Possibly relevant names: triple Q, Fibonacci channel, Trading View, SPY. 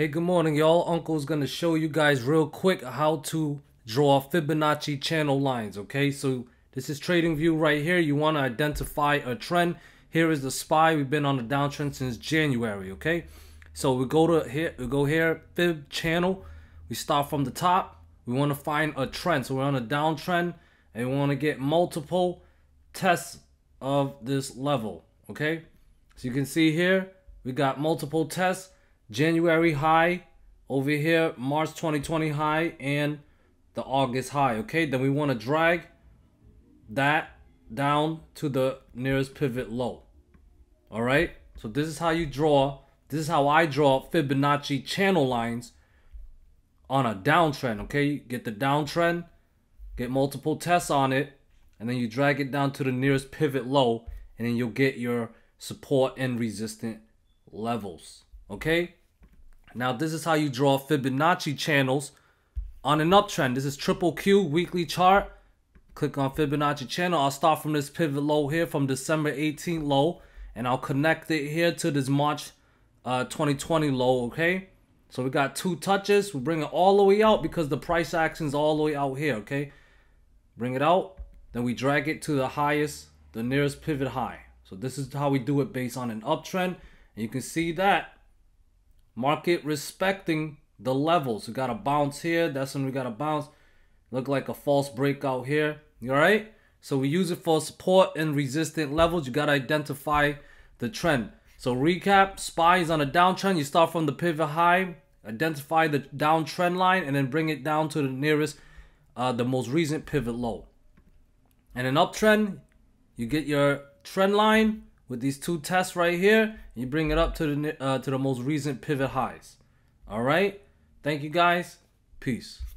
Hey, good morning, y'all. Uncle's gonna show you guys real quick how to draw Fibonacci channel lines. Okay, so this is Trading View right here. You want to identify a trend. Here is the SPY. We've been on a downtrend since January. Okay, so we go to here. We go here, Fib channel. We start from the top. We want to find a trend. So we're on a downtrend, and we want to get multiple tests of this level. Okay, so you can see here we got multiple tests. January high over here, March 2020 high, and the August high. Okay, then we want to drag that down to the nearest pivot low. All right, so this is how you draw. This is how I draw Fibonacci channel lines on a downtrend. Okay, you get the downtrend, get multiple tests on it, and then you drag it down to the nearest pivot low, and then you'll get your support and resistance levels. Okay, now this is how you draw Fibonacci channels on an uptrend. This is triple Q weekly chart. Click on Fibonacci channel. I'll start from this pivot low here, from December 18th low, and I'll connect it here to this March 2020 low. Okay, so we got two touches. We bring it all the way out because the price action's all the way out here. Okay, bring it out, then we drag it to the highest, the nearest pivot high. So this is how we do it based on an uptrend, and you can see that market respecting the levels. We got a bounce here. That's when we got a bounce. Look like a false breakout here. All right. So we use it for support and resistant levels. You got to identify the trend. So recap, SPY is on a downtrend. You start from the pivot high, identify the downtrend line, and then bring it down to the nearest, the most recent pivot low. And an uptrend, you get your trend line with these two tests right here. You bring it up to the most recent pivot highs. All right. Thank you guys. Peace.